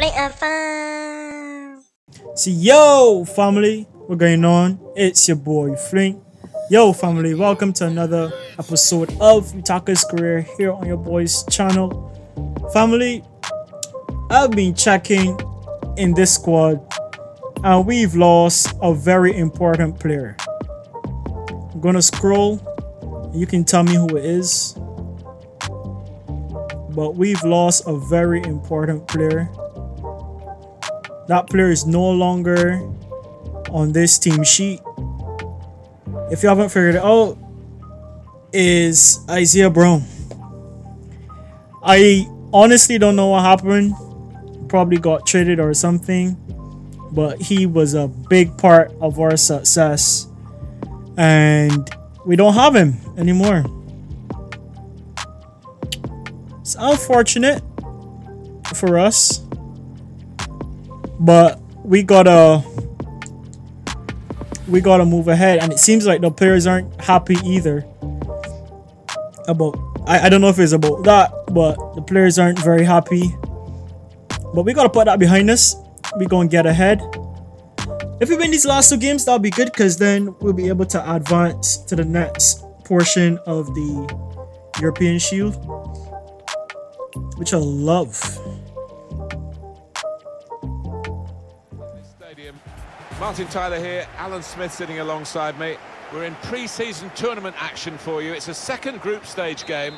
Play a fun. So yo family, what's going on? It's your boy Flink. Yo family, welcome to another episode of Utaka's Career here on your boy's channel. Family, I've been checking in this squad and we've lost a very important player. I'm gonna scroll. You can tell me who it is. But we've lost a very important player. That player is no longer on this team sheet. If you haven't figured it out, is Isaiah Brown. I honestly don't know what happened. Probably got traded or something. But he was a big part of our success. And we don't have him anymore. It's unfortunate for us, but we gotta move ahead, and it seems like the players aren't happy either about I don't know if it's about that, but the players aren't very happy. But we gotta put that behind us. We're gonna get ahead. If we win these last two games, that'll be good, because then we'll be able to advance to the next portion of the European Shield, which I love. Stadium. Martin Tyler here, Alan Smith sitting alongside me. We're in pre-season tournament action for you. It's a second group stage game.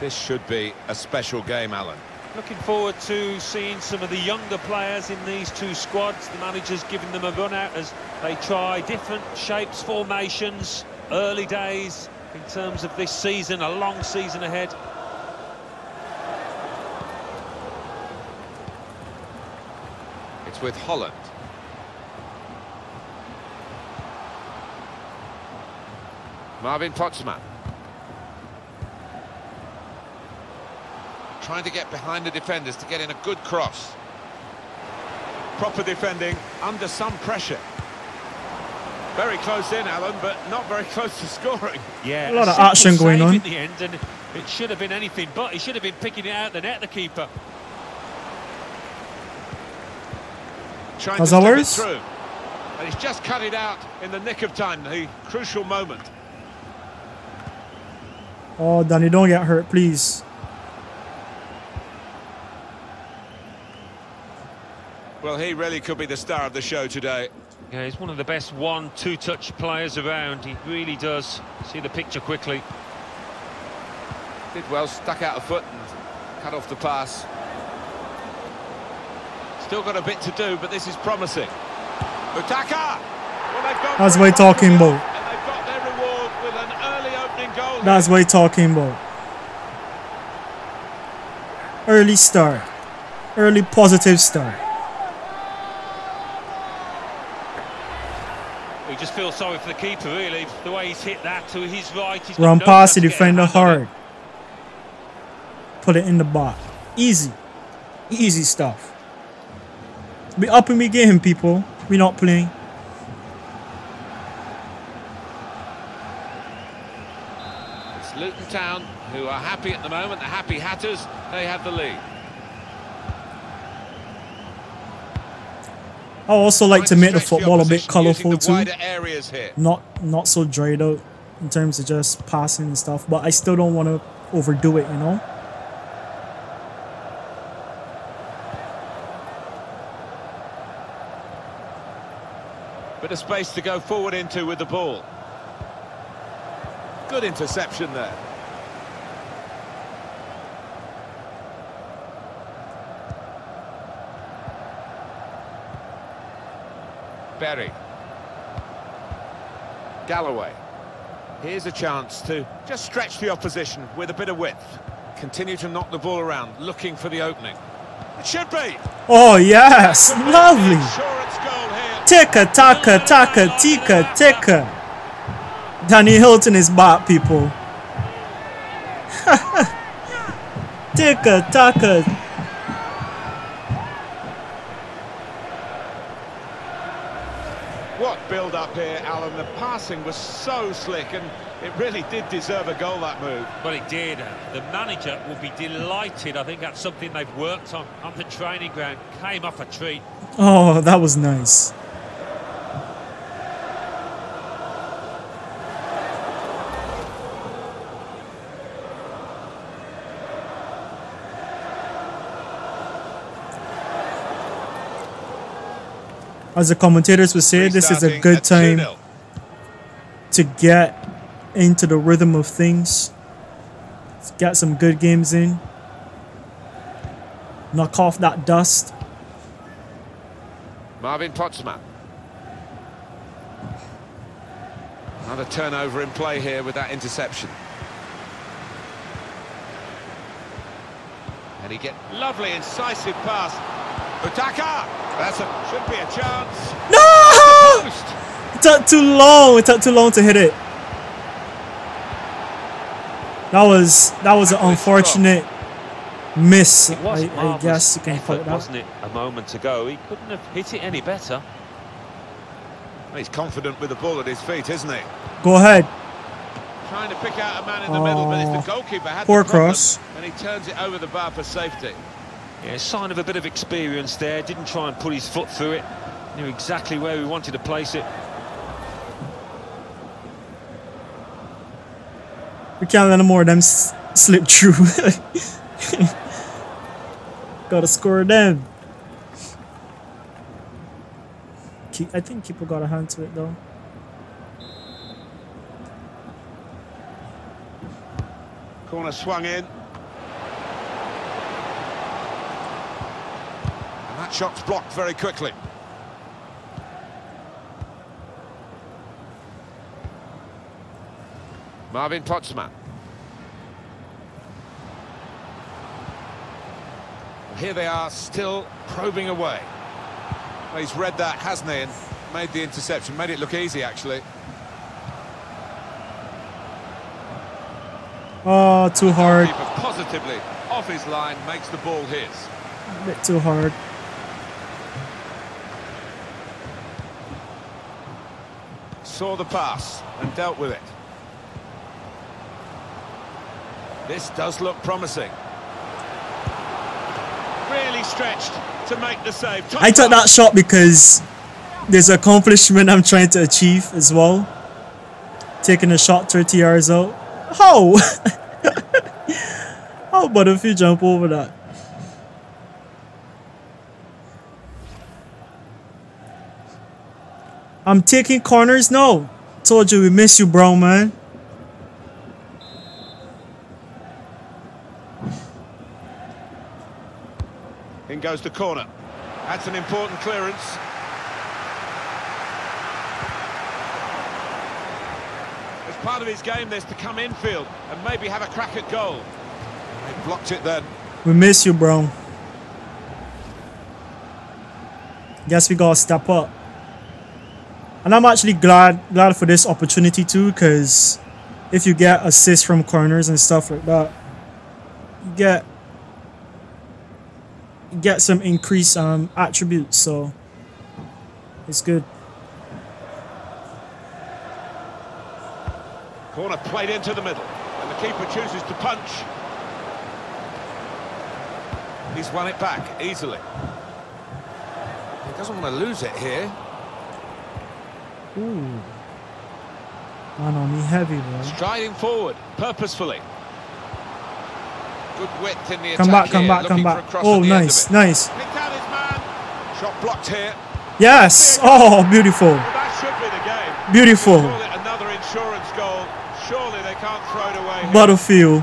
This should be a special game, Alan. Looking forward to seeing some of the younger players in these two squads. The manager's giving them a run out as they try different shapes, formations, early days in terms of this season, a long season ahead. With Holland. Marvin Potzmann. Trying to get behind the defenders to get in a good cross. Proper defending under some pressure. Very close in, Alan, but not very close to scoring. Yeah, a lot of action going on. In the end, and it should have been anything, but he should have been picking it out the net, the keeper. As always, and he's just cut it out in the nick of time, the crucial moment. Oh, Danny, don't get hurt, please. Well, he really could be the star of the show today. Yeah, he's one of the best 1-2-touch players around. He really does see the picture quickly. Did well, stuck out a foot and cut off the pass. Still got a bit to do, but this is promising. Utaka! Well, that's what he's talking about. And they've got their reward with an early opening goal. That's what he's talking about. Early start. Early positive start. We just feel sorry for the keeper, really. The way he's hit that to his right. Run past the defender hard. Put it in the box. Easy. Easy stuff. Be up and we get him, people. We're not playing. It's Luton Town who are happy at the moment. The happy Hatters, they have the lead. I also like to make the football a bit colourful too. Not so dried out in terms of just passing and stuff, but I still don't want to overdo it, you know. Bit of space to go forward into with the ball. Good interception there. Berry. Galloway. Here's a chance to just stretch the opposition with a bit of width. Continue to knock the ball around, looking for the opening. It should be. Oh, yes. Lovely. Ticka, taka, taka, tika, ticka. Danny Hylton is back, people. Ticka, taka. What build up here, Alan? and the passing was so slick, and it really did deserve a goal, that move. Well, it did. The manager will be delighted. I think that's something they've worked on the training ground. Came off a treat. Oh, that was nice. As the commentators would say, this is a good time to get into the rhythm of things. Let's get some good games in. Knock off that dust. Marvin Potzmann. Another turnover in play here with that interception. And he gets lovely, incisive pass. Utaka! That's a, should be a chance. No! It took too long. It took too long to hit it. That was an unfortunate miss. I guess you can call it that. Wasn't it a moment ago? He couldn't have hit it any better. He's confident with the ball at his feet, isn't he? Go ahead. Trying to pick out a man in the middle, but it's the goalkeeper had poor the problem, cross, and he turns it over the bar for safety. Yeah, sign of a bit of experience there, didn't try and put his foot through it, knew exactly where he wanted to place it. We can't let more of them slip through. Gotta score them. I think keeper got a hand to it though. Corner swung in. That shot's blocked very quickly. Marvin Potzmann. Here they are, still probing away. Well, he's read that, hasn't he, and made the interception. Made it look easy, actually. Oh, too hard. Positively off his line, makes the ball his. A bit too hard. Saw the pass and dealt with it. This does look promising. Really stretched to make the save. I took that shot because there's an accomplishment I'm trying to achieve as well. Taking a shot 30 yards out. How? How about if you jump over that? I'm taking corners? No. Told you we miss you, bro, man. In goes the corner. That's an important clearance. As part of his game, there's to come infield and maybe have a crack at goal. They blocked it then. We miss you, bro. Guess we gotta step up. And I'm actually glad for this opportunity too, because if you get assists from corners and stuff like that, you get some increased attributes, so it's good. Corner played into the middle, and the keeper chooses to punch. He's won it back easily. He doesn't want to lose it here. Ooh. Man on me heavy, bro. Striding forward, purposefully. Good width in the attack. Come back. Oh, nice, nice. Shot blocked here. Yes. Oh, beautiful. Well, that should be the game. Beautiful. Another insurance goal. Surely they can't throw it away. Battlefield.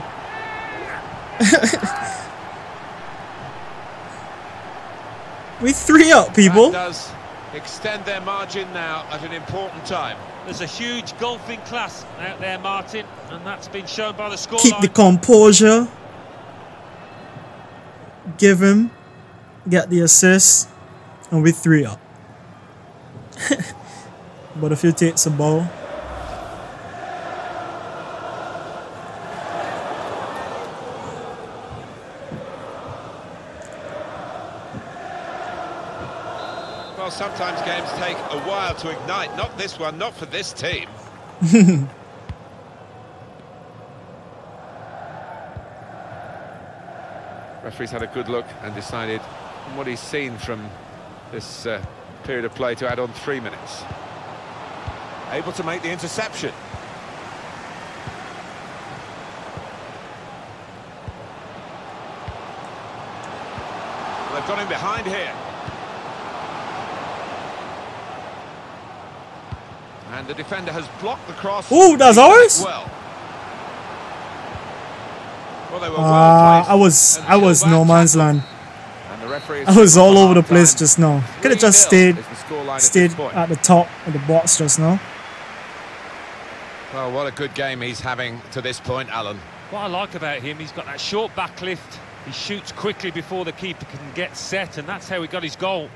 We 3 up, people. Extend their margin now at an important time. There's a huge golfing class out there, Martin, and that's been shown by the scoreline. Keep the composure. Give him. Get the assist. And we 3 up. But if you take the ball. Well, sometimes games take a while to ignite. Not this one, not for this team. Referee's had a good look and decided from what he's seen from this period of play to add on 3 minutes. Able to make the interception. Well, they've got him behind here. And the defender has blocked the cross. Ooh, that's ours? Well, they were well placed. I was no man's land. I was all over the place just now. Could have just stayed at the top of the box just now. Well, what a good game he's having to this point, Alan. What I like about him, he's got that short back lift. He shoots quickly before the keeper can get set, and that's how he got his goal.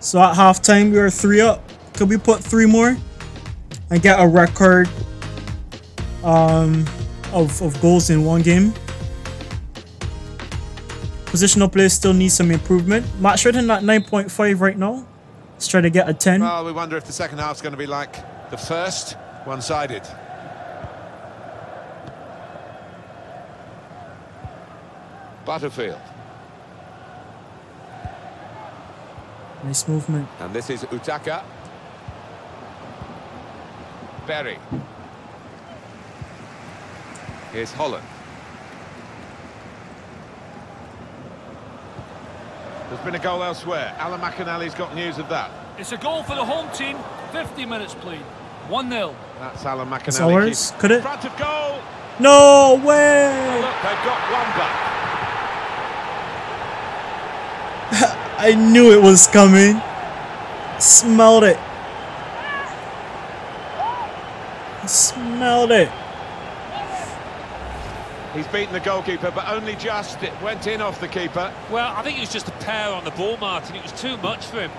So at halftime, we were 3 up. Could we put 3 more and get a record of goals in 1 game? Positional play still needs some improvement. Match rating at 9.5 right now. Let's try to get a 10. Well, we wonder if the second half's going to be like the first, one-sided. Butterfield. Nice movement. And this is Utaka. Berry. Here's Holland. There's been a goal elsewhere. Alan McAnally's got news of that. It's a goal for the home team. 50 minutes, please. 1-0. That's Alan McAnally. It's ours. Could it? Front of goal. No way. Oh, look, they've got one back. I knew it was coming. Smelled it. Smelled it. He's beaten the goalkeeper, but only just. It went in off the keeper. Well, I think it was just a pair on the ball, Martin. It was too much for him.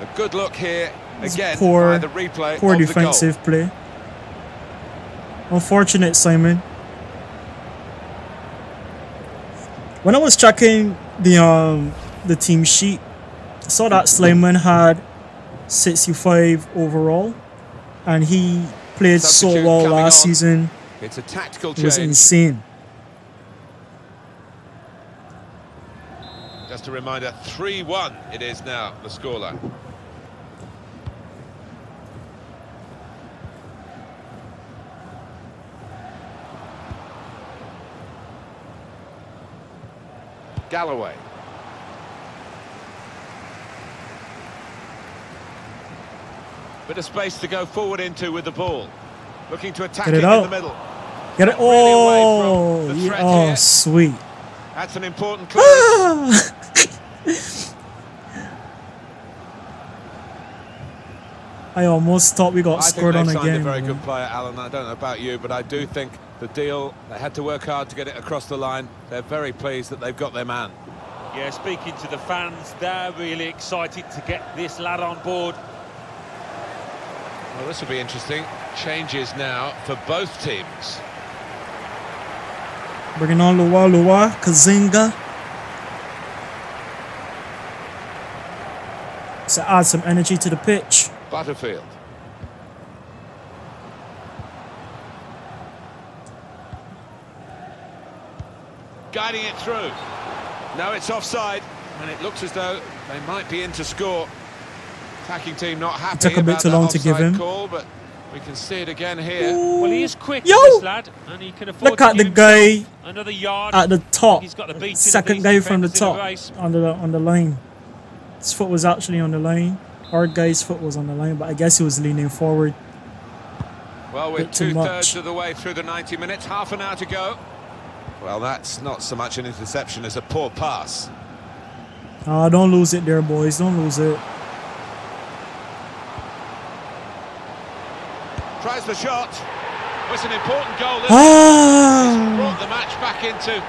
A good look here. Again, by the replay. Poor defensive play. Unfortunate, Simon. When I was checking the team sheet, I saw that Slimane had 65 overall, and he played so well last season. It's a tactical change. It was insane. Just a reminder, 3-1 it is now, the scoreline. Galloway. Bit of space to go forward into with the ball. Looking to attack it in the middle. Get it. Oh, really here. Sweet. That's an important clearance. I almost thought we got scored on again. I think they've signed a very good player, Alan. I don't know about you, but I do think the deal, they had to work hard to get it across the line. They're very pleased that they've got their man. Yeah, speaking to the fans, they're really excited to get this lad on board. Well, this will be interesting. Changes now for both teams. Bringing on Luwa, Kazinga. So add some energy to the pitch. Butterfield. Guiding it through. Now it's offside, and it looks as though they might be in to score. Attacking team not happy. It took a bit too long to give him. Call, but we can see it again here. Ooh. Well, he is quick, this lad, and he can afford. Look at the guy another yard at the top. He's got the second guy from the top on the line. His foot was actually on the line. Our guy's foot was on the line, but I guess he was leaning forward. Well, we're 2/3 of the way through the 90 minutes. Half an hour to go. Well, that's not so much an interception as a poor pass. Ah, don't lose it there, boys. Don't lose it. Tries the shot. It's an important goal. It's brought the match back into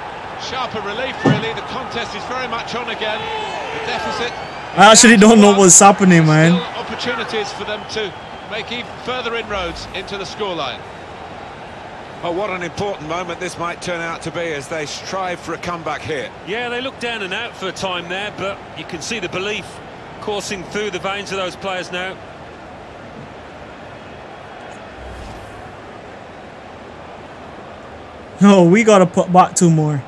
sharper relief, really. The contest is very much on again. The deficit. I actually don't know what's happening, man. Opportunities for them to make even further inroads into the scoreline. Well, what an important moment this might turn out to be as they strive for a comeback here. Yeah, they look down and out for a time there, but you can see the belief coursing through the veins of those players now. No, we gotta put back two more.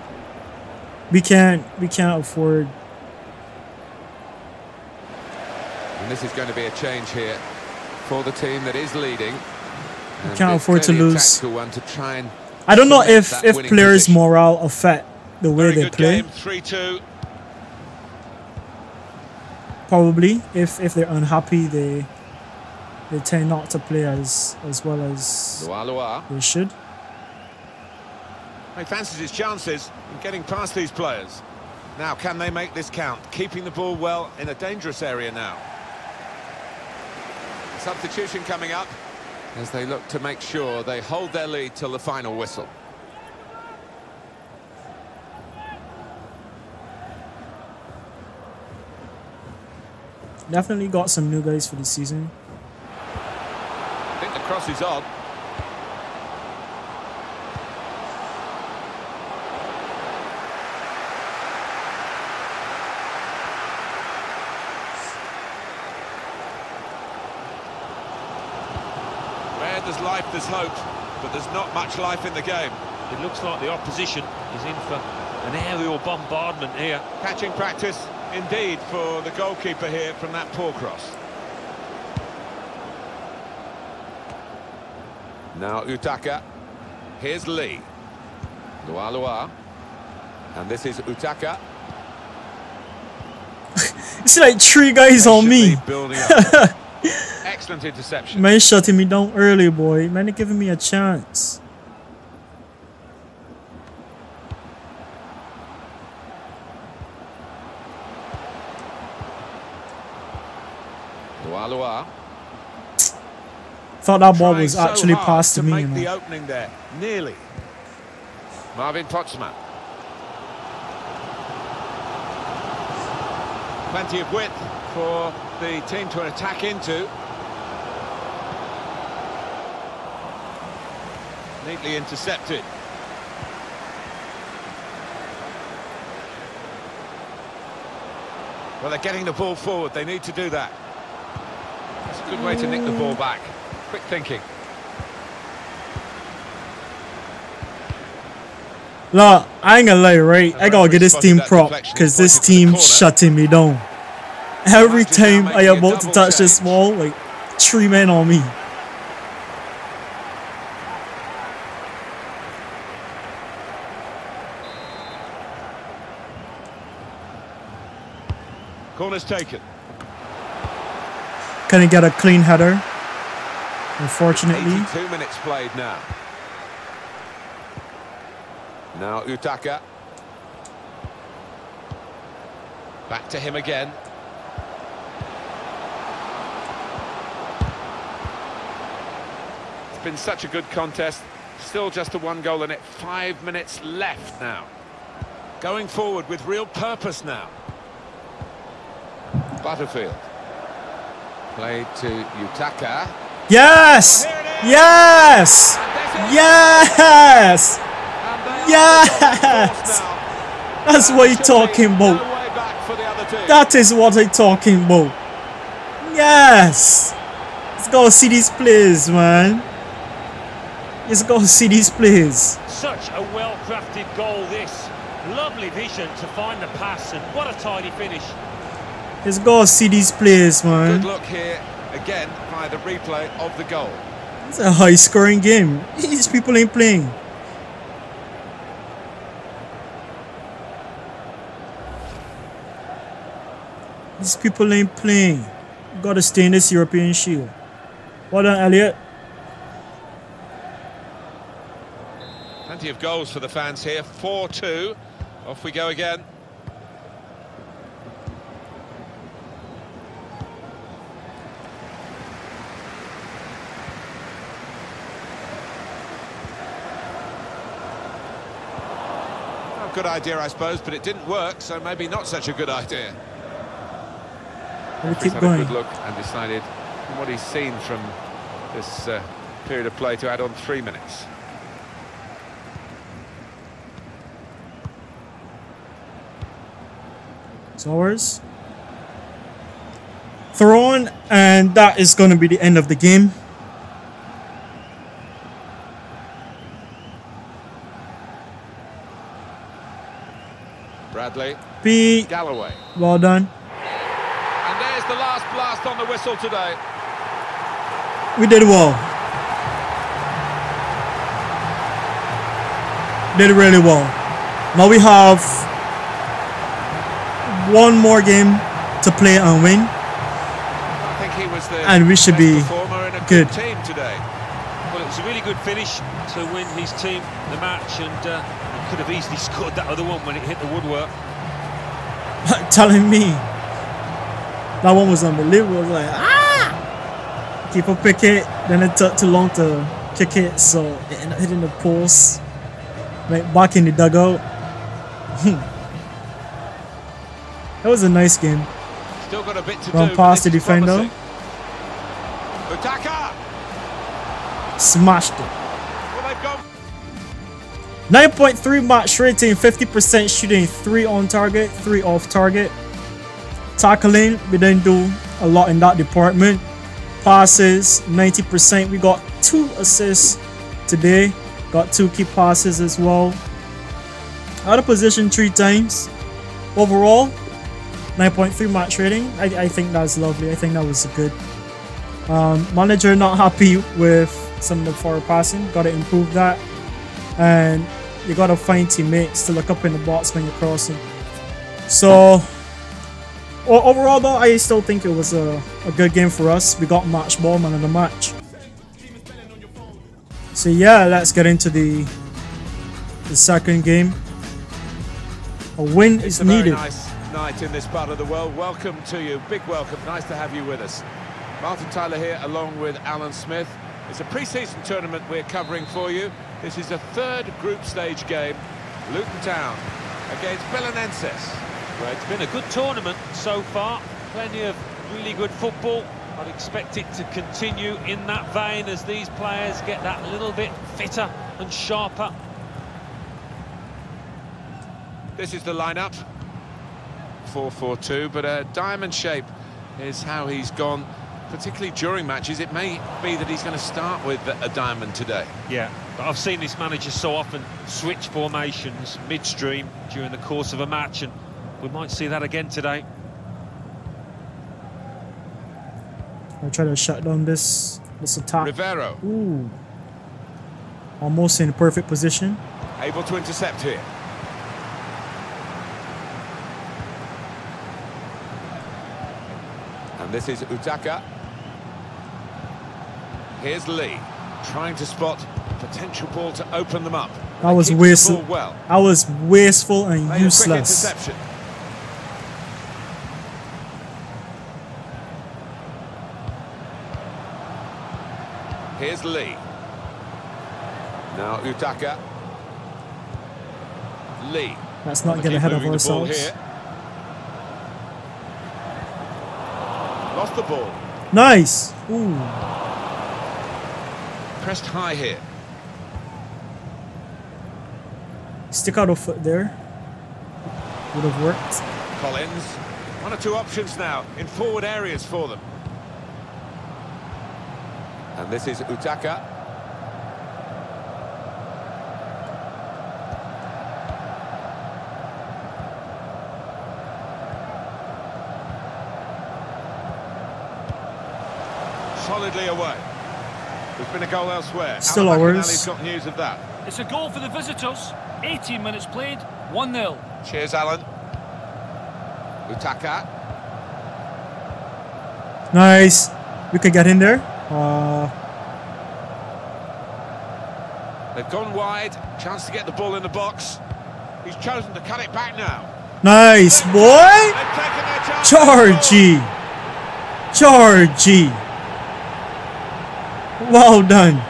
We can't afford. And this is going to be a change here for the team that is leading. We can't afford to lose. To try and I don't know if players' position. Morale affect the way they play. 3-2. Probably, if they're unhappy, they tend not to play as well as they should. He fancies his chances in getting past these players. Now, can they make this count? Keeping the ball well in a dangerous area now. Substitution coming up as they look to make sure they hold their lead till the final whistle. Definitely got some new guys for this season. I think the cross is on. There's life, there's hope, but there's not much life in the game. It looks like the opposition is in for an aerial bombardment here. Catching practice indeed for the goalkeeper here from that poor cross. Now Utaka, here's Lee. Lualua, and this is Utaka. It's like three guys on me. Excellent interception. Man shutting me down early, boy. Man giving me a chance. Thought that ball was actually passed to me. The opening there, nearly. Marvin Potzmann. Plenty of width for the team to attack into. Neatly intercepted. Well, they're getting the ball forward. They need to do that. That's a good way to nick the ball back. Quick thinking. Look, I ain't gonna lie, right? I gotta get this team propped because this team's shutting me down. Every time I am about to touch this ball, like, three men on me. Corner's taken. Can he get a clean header? Unfortunately. 2 minutes played now. Now Utaka. Back to him again. It's been such a good contest. Still just a one goal in it. 5 minutes left now. Going forward with real purpose now. Butterfield. Played to Utaka. Yes! Yes! Yes! Yes! That's what you're talking about. That is what I'm talking about. Yes! Let's go see these players, man. Let's go see these players. Such a well-crafted goal, this. Lovely vision to find the pass, and what a tidy finish. Let's go see these players, man. Good look here, again, by the replay of the goal. It's a high-scoring game. These people ain't playing. These people ain't playing. Gotta stay in this European Shield. Well done, Elliot. Plenty of goals for the fans here. 4-2. Off we go again. Oh, good idea, I suppose, but it didn't work, so maybe not such a good idea. He's had a good look and decided from what he's seen from this period of play to add on 3 minutes. It's ours. Thrown, and that is going to be the end of the game. Bradley. B. Galloway. Well done. And there's the last blast on the whistle today. We did well. Did really well. Now we have one more game to play and win. I think he was the and we should be good team today. Well, it was a really good finish to win his team the match, and he could have easily scored that other one when it hit the woodwork. Telling me that one was unbelievable. Was like, ah! Keeper pick it, then it took too long to kick it, so it ended up hitting the post. Right back in the dugout. That was a nice game. Still got a bit to do. Past the defender. Utaka smashed it. Well, 9.3 match rating, 50% shooting, 3 on target, 3 off target. Tackling, we didn't do a lot in that department. Passes, 90%. We got 2 assists today. Got 2 key passes as well. Out of position 3 times. Overall, 9.3 match rating. I think that's lovely. I think that was good. Manager not happy with some of the forward passing. Got to improve that. And you got to find teammates to look up in the box when you're crossing. So, overall though, I still think it was a good game for us. We got match ball, man of the match. So yeah, let's get into the second game. A win is needed. Nice night in this part of the world. Welcome to you. Big welcome. Nice to have you with us. Martin Tyler here along with Alan Smith. It's a pre-season tournament we're covering for you. This is the 3rd group stage game. Luton Town against Belenenses. Well, it's been a good tournament so far. Plenty of really good football. I'd expect it to continue in that vein as these players get that little bit fitter and sharper. This is the lineup, 4-4-2, but a diamond shape is how he's gone, particularly during matches. It may be that he's going to start with a diamond today. Yeah, but I've seen this manager so often switch formations midstream during the course of a match, and we might see that again today. I'll try to shut down this attack. Rivero. Ooh. Almost in perfect position. Able to intercept here. And this is Utaka. Here's Lee. Trying to spot a potential ball to open them up. That was wasteful. Well. I was wasteful and made useless. Here's Lee. Now Utaka. Lee. Let's not get ahead of ourselves. Here. Lost the ball. Nice. Ooh. Pressed high here. Stick out a foot there. Would have worked. Collins. 1 or 2 options now in forward areas for them. And this is Utaka. Solidly away. There's been a goal elsewhere. Still ours. He's got news of that. It's a goal for the visitors. 18 minutes played, 1-0. Cheers, Alan. Utaka. Nice. We could get in there. They've gone wide. Chance to get the ball in the box. He's chosen to cut it back now. Nice, boy. Georgie. Well done.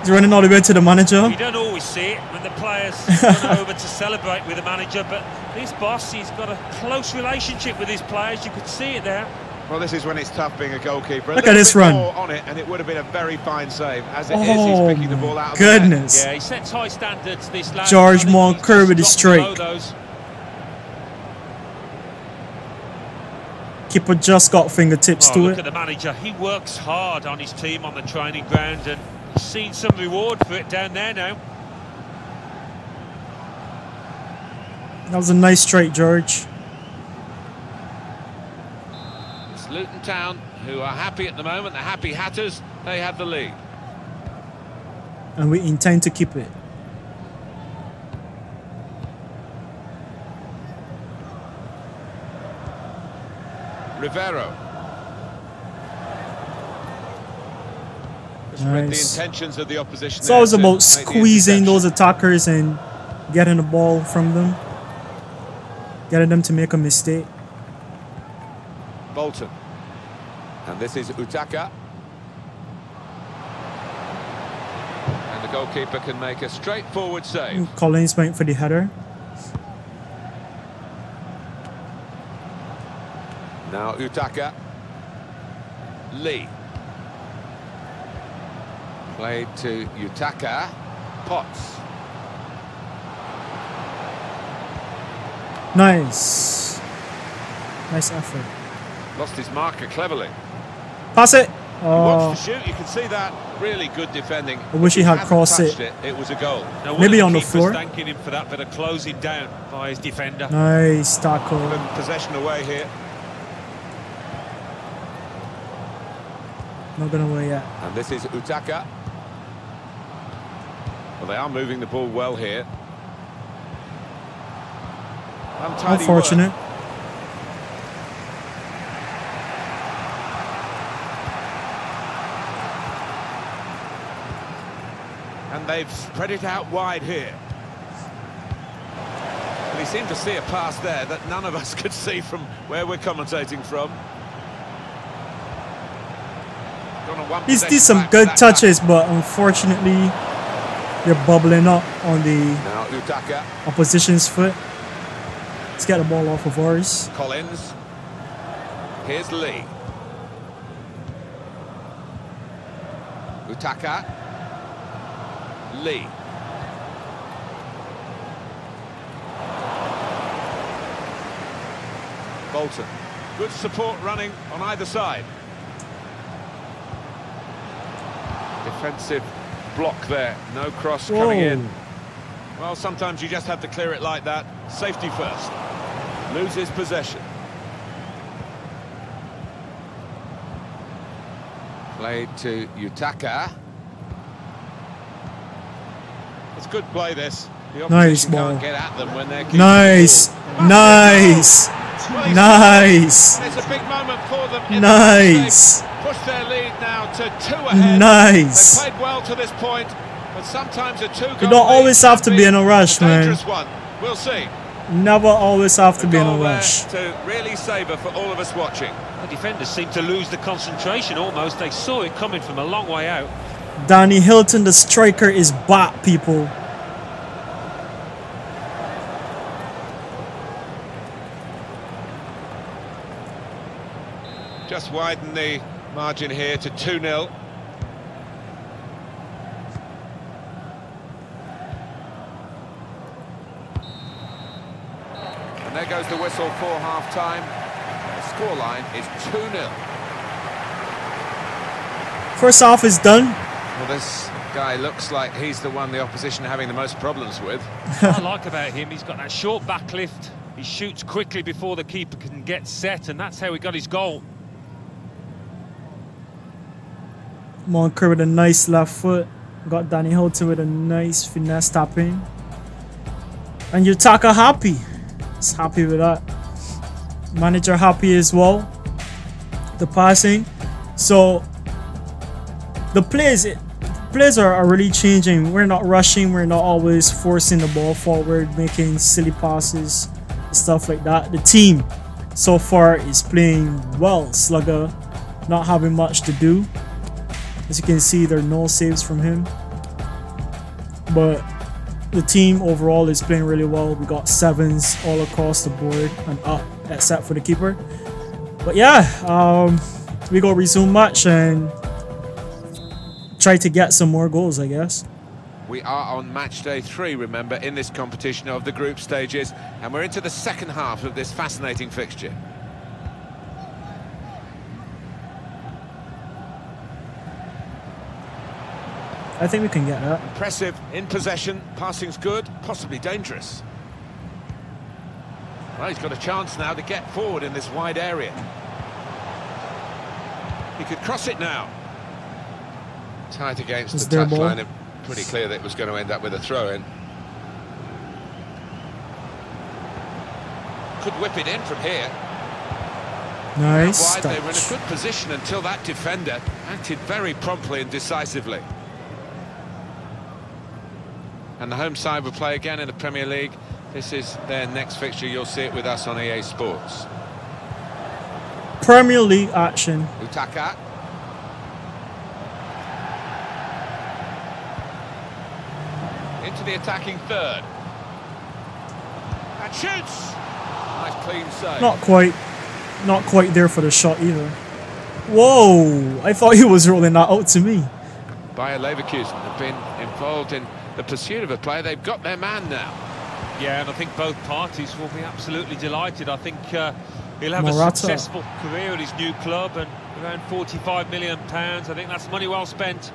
He's running all the way to the manager. You don't always see it when the players run over to celebrate with the manager, but this boss, he's got a close relationship with his players. You could see it there. Well, this is when it's tough being a goalkeeper. Look at this run. On it, and it would have been a very fine save. As it is, he's picking the ball out. Goodness. Yeah, he sets high standards. This lad. George Moncur with his strike. goalkeeper just got fingertips to it. Look at the manager. He works hard on his team on the training ground, and he's seen some reward for it down there now. That was a nice strike, George. It's Luton Town, who are happy at the moment. The happy Hatters, they have the lead. And we intend to keep it. Rivero. Just read the intentions of the opposition. It's always about squeezing those attackers and getting the ball from them, getting them to make a mistake. Bolton. And this is Utaka. And the goalkeeper can make a straightforward save. Collins went for the header. Now Utaka. Lee. Played to Utaka. Potts. Nice. Nice effort. Lost his marker cleverly. Pass it. Oh. Watch the shoot. You can see that. Really good defending. I wish he had crossed it. It was a goal. Now, maybe on the floor. Thanking him for that bit of closing down by his defender. Nice tackle. Possession away here. Not going away yet. And this is Utaka. Well, they are moving the ball well here. Unfortunate. And they've spread it out wide here. And he seemed to see a pass there that none of us could see from where we're commentating from. He's did some good touches, but unfortunately, they're bubbling up on the opposition's foot. Let's get the ball off of ours. Collins. Here's Lee. Utaka. Lee. Bolton. Good support running on either side. Defensive block there. No cross coming in. Well, sometimes you just have to clear it like that. Safety first. Loses possession. Played to Utaka. It's good play, this. Nice ball. Can't get at them when they're nice. Nice. Nice. It's a big moment for them. Nice. Push their lead now to 2 ahead. Nice. They played well to this point. But sometimes a two-goal you don't always have to be in a rush, man. We'll see. Never always have to be in a rush. To really savour for all of us watching. The defenders seem to lose the concentration almost. They saw it coming from a long way out. Danny Hylton, the striker, is back, people. Just widen the margin here to 2-0. There goes the whistle for half-time. The scoreline is 2-0. First half is done. Well, this guy looks like he's the one the opposition are having the most problems with. What I like about him, he's got that short back lift. He shoots quickly before the keeper can get set, and that's how he got his goal. Moncur with a nice left foot. Got Danny Hylton with a nice finesse tap in. And Utaka happy. He's happy with that. Manager happy as well. The passing. So the plays are really changing. We're not rushing. We're not always forcing the ball forward, making silly passes, stuff like that. The team so far is playing well. Slugger not having much to do. As you can see, there are no saves from him. But the team overall is playing really well. We got 7s all across the board and up, except for the keeper. But yeah, we go resume match and try to get some more goals, I guess. We are on match day 3, remember, in this competition of the group stages, and we're into the second half of this fascinating fixture. I think we can get that. Impressive in possession, passing's good, possibly dangerous. Well, he's got a chance now to get forward in this wide area. He could cross it now. Tight against the touchline, and pretty clear that it was going to end up with a throw-in. Could whip it in from here. Nice. They were in a good position until that defender acted very promptly and decisively. And the home side will play again in the Premier League. This is their next fixture. You'll see it with us on EA Sports. Premier League action. Utaka. Into the attacking third. And shoots! Nice clean save. Not quite there for the shot either. Whoa! I thought he was rolling that out to me. Bayer Leverkusen have been involved in the pursuit of a player. They've got their man now. Yeah, and I think both parties will be absolutely delighted. I think he'll have a successful career at his new club, and around £45 million. I think that's money well spent.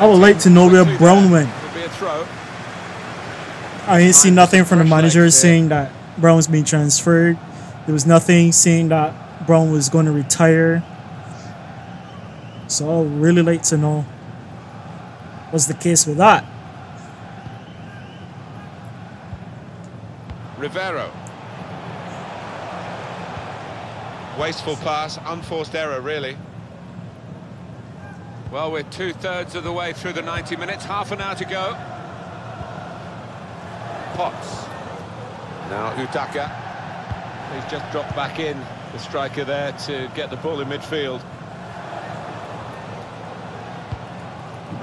I would like to know where Brown went. I didn't see nothing from the manager saying that Brown's been transferred. There was nothing saying that Brown was going to retire. So I would really like to know what's the case with that. Rivero. Wasteful pass, unforced error, really. Well, we're two-thirds of the way through the 90 minutes, half an hour to go. Potts. Now Utaka. He's just dropped back in, the striker there, to get the ball in midfield.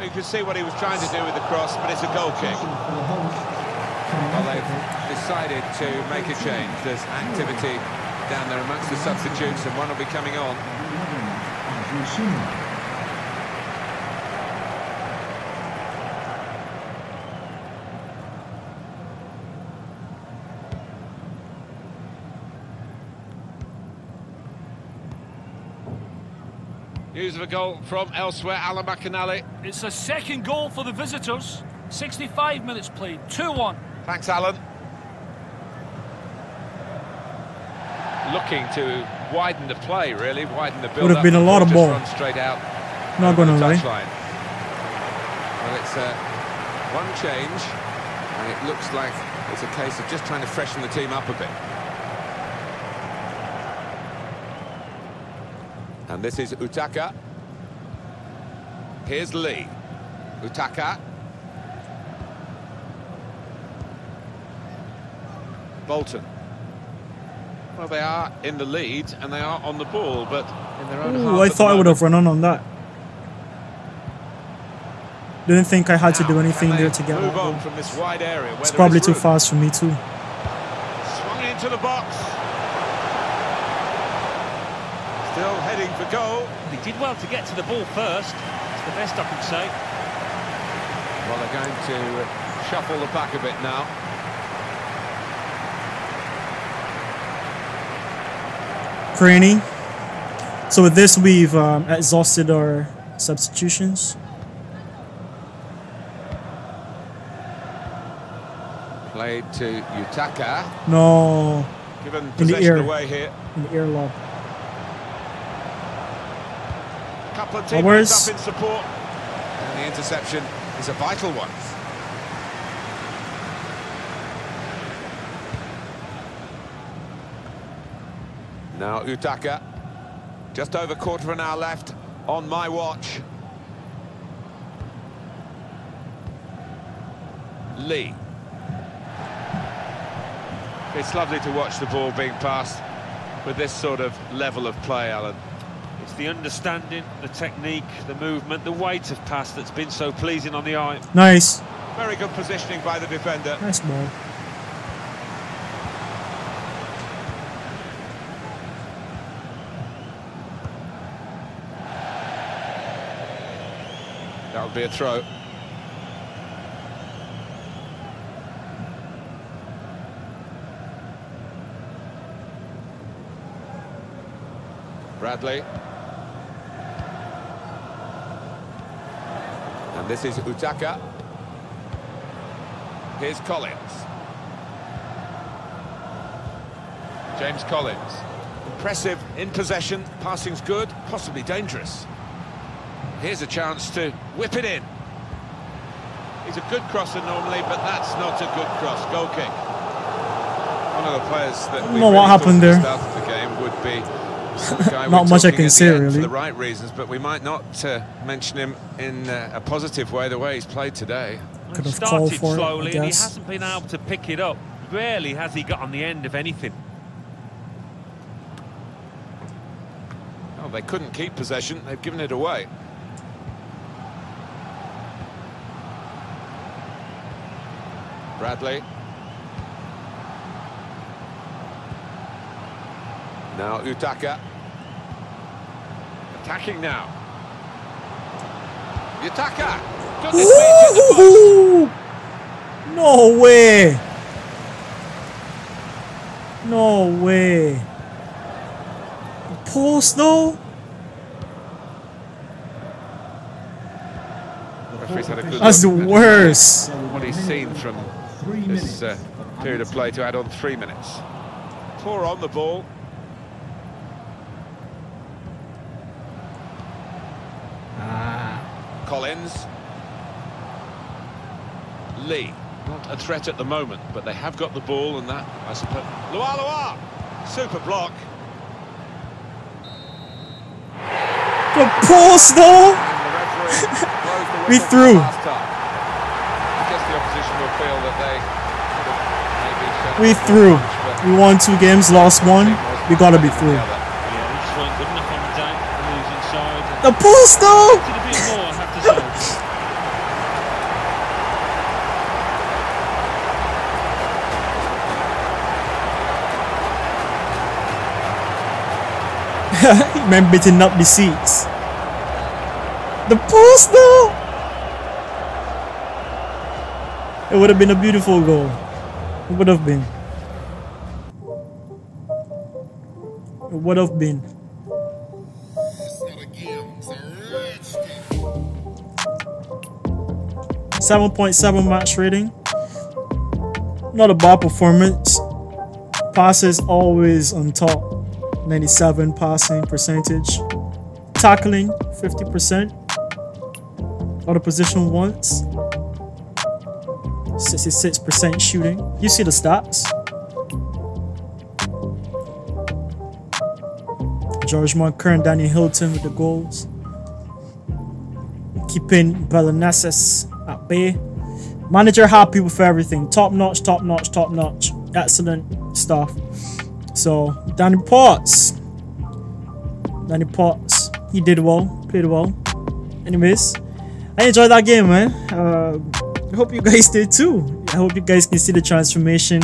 You can see what he was trying to do with the cross, but it's a goal kick. Well, they've decided to make a change. There's activity down there amongst the substitutes, and one will be coming on. News of a goal from elsewhere, Alan McAnally. It's a second goal for the visitors. 65 minutes played, 2-1. Thanks, Alan. Looking to widen the play, really, widen the build-up. Would have been a lot of ball. Run straight out. Not going to lie. Well, it's one change, and it looks like it's a case of just trying to freshen the team up a bit. And this is Utaka. Here's Lee. Utaka. Bolton. Well, they are in the lead and they are on the ball, but in their own half. Ooh, I thought I would have run on that. Didn't think I had to do anything there to get one. It's probably too fast for me too. Swung into the box. Still heading for goal. He did well to get to the ball first. It's the best I can say. Well, they're going to shuffle the back a bit now. Craney. So with this, we've exhausted our substitutions. Played to Utaka. No. Given possession away here. In the airlock. Couple of teammates up in support, and the interception is a vital one. Now Utaka, just over quarter of an hour left on my watch. Lee. It's lovely to watch the ball being passed with this sort of level of play, Alan. It's the understanding, the technique, the movement, the weight of pass that's been so pleasing on the eye. Nice. Very good positioning by the defender. Nice ball. That would be a throw. Bradley. This is Utaka. Here's Collins. James Collins. Impressive in possession, passing's good, possibly dangerous. Here's a chance to whip it in. He's a good crosser normally, but that's not a good cross. Goal kick. One of the players that we really thought at the start of the game would be the guy not much I can say really for the right reasons, but we might not mention him in a positive way the way he's played today. Could have started slowly, and he hasn't been able to pick it up. Rarely has he got on the end of anything. They couldn't keep possession, they've given it away. Bradley. Now Utaka. Attacking now. Utaka! No way! No way! Post though. That's the worst. What he's seen from this period of play to add on 3 minutes. Poor on the ball. Collins. Lee. Not a threat at the moment, but they have got the ball and that, I suppose. Lualua! Super block. The post though. We threw. We threw. We won 2 games, lost 1. We gotta be through. The post though. Man beating up the seats. The post though. It would have been a beautiful goal. It would have been. It would have been. It's not a game, 7.7 match rating. Not a bad performance. Passes always on top. 97 passing percentage, tackling 50%, out of position once, 66% shooting. You see the stats. George Moncur and Danny Hylton with the goals, keeping Belenenses at bay. Manager happy with everything. Top notch, top notch, top notch. Excellent stuff. So Danny Potts, he did well, played well. Anyways, I enjoyed that game, man. I hope you guys did too. I hope you guys can see the transformation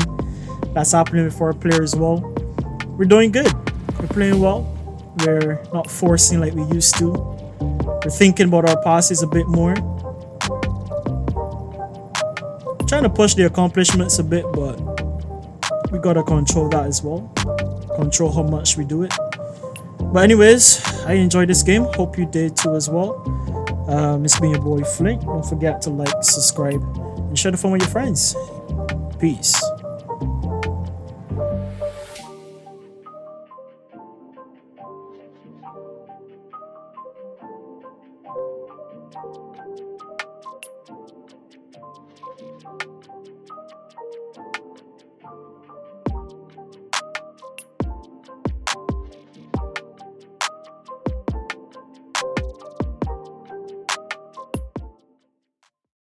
that's happening with our player as well. We're doing good. We're playing well. We're not forcing like we used to. We're thinking about our passes a bit more. I'm trying to push the accomplishments a bit, but we gotta control that as well. Control how much we do it. But anyways, I enjoyed this game. Hope you did too as well. It's been your boy Flint. Don't forget to like, subscribe, and share the fun with your friends. Peace.